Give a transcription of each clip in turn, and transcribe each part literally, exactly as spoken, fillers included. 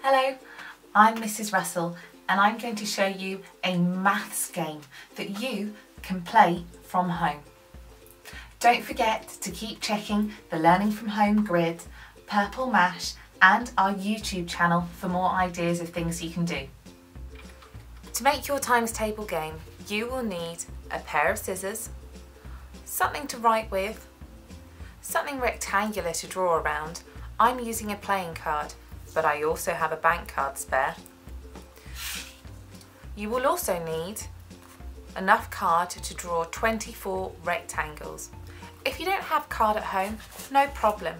Hello, I'm Missus Russell and I'm going to show you a maths game that you can play from home. Don't forget to keep checking the Learning from Home grid, Purple Mash and our YouTube channel for more ideas of things you can do. To make your times table game, you will need a pair of scissors, something to write with, something rectangular to draw around. I'm using a playing card, but I also have a bank card spare. You will also need enough card to draw twenty-four rectangles. If you don't have card at home, no problem.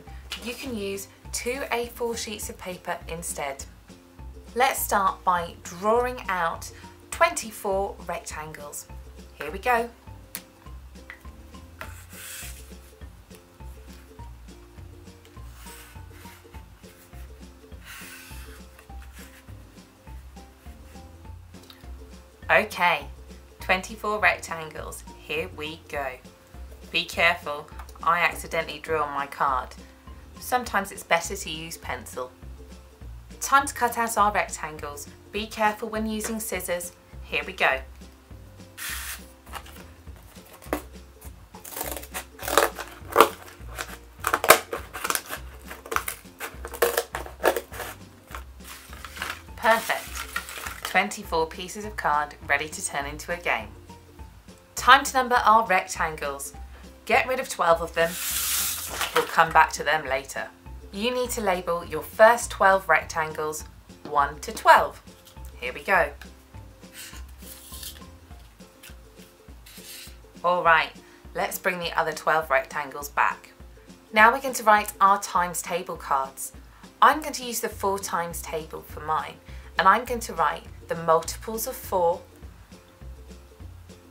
You can use two A four sheets of paper instead. Let's start by drawing out twenty-four rectangles. Here we go. Okay, twenty-four rectangles, here we go. Be careful, I accidentally drew on my card. Sometimes it's better to use pencil. Time to cut out our rectangles. Be careful when using scissors. Here we go. Perfect. twenty-four pieces of card ready to turn into a game. Time to number our rectangles. Get rid of twelve of them. We'll come back to them later. You need to label your first twelve rectangles one to twelve. Here we go. Alright, let's bring the other twelve rectangles back. Now we're going to write our times table cards. I'm going to use the four times table for mine, and I'm going to write the multiples of four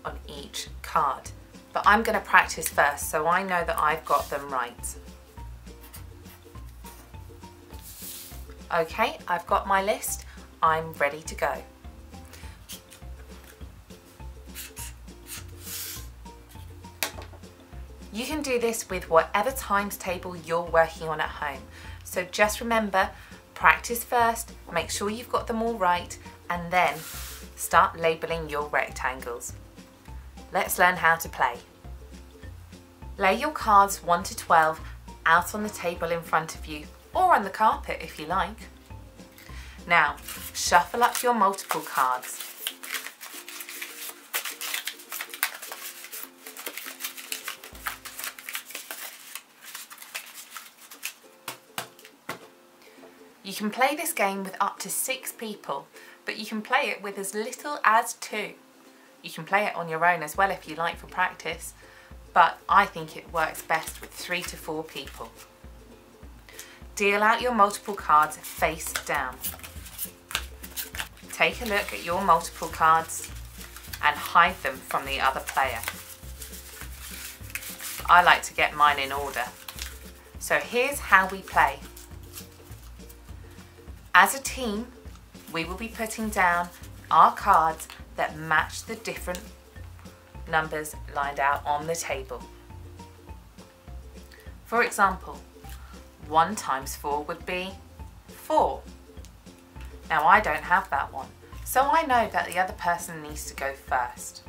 on each card. But I'm going to practice first so I know that I've got them right. Okay, I've got my list. I'm ready to go. You can do this with whatever times table you're working on at home. So just remember, practice first, make sure you've got them all right, and then start labelling your rectangles. Let's learn how to play. Lay your cards one to twelve out on the table in front of you, or on the carpet if you like. Now, shuffle up your multiple cards. You can play this game with up to six people, but you can play it with as little as two. You can play it on your own as well if you like for practice, but I think it works best with three to four people. Deal out your multiple cards face down. Take a look at your multiple cards and hide them from the other player. I like to get mine in order. So here's how we play. As a team, we will be putting down our cards that match the different numbers lined out on the table. For example, one times four would be four. Now I don't have that one, so I know that the other person needs to go first.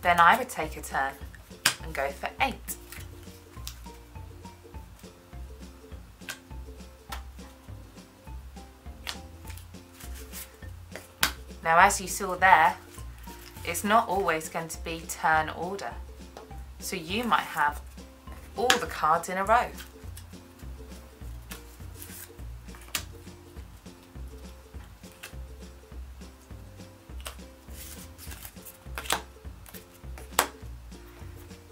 Then I would take a turn and go for eight. Now, as you saw there, it's not always going to be turn order, so you might have all the cards in a row.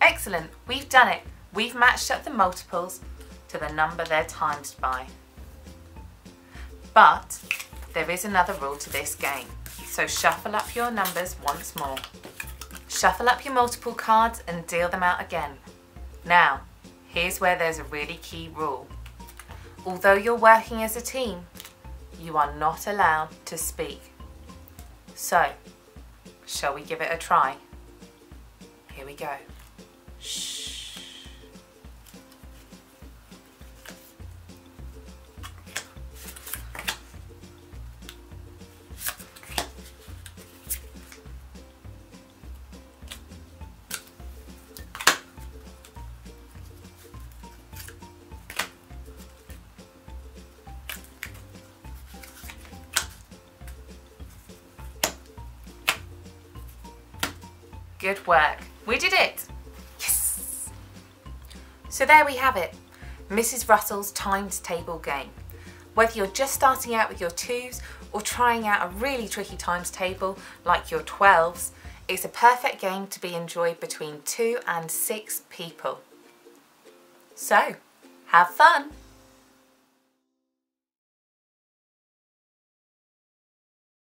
Excellent, we've done it. We've matched up the multiples to the number they're times by. But there is another rule to this game. So shuffle up your numbers once more. Shuffle up your multiple cards and deal them out again. Now, here's where there's a really key rule. Although you're working as a team, you are not allowed to speak. So, shall we give it a try? Here we go. Shh. Good work. We did it. Yes. So there we have it. Missus Russell's timed table game. Whether you're just starting out with your twos or trying out a really tricky times table like your twelves, it's a perfect game to be enjoyed between two and six people. So, have fun!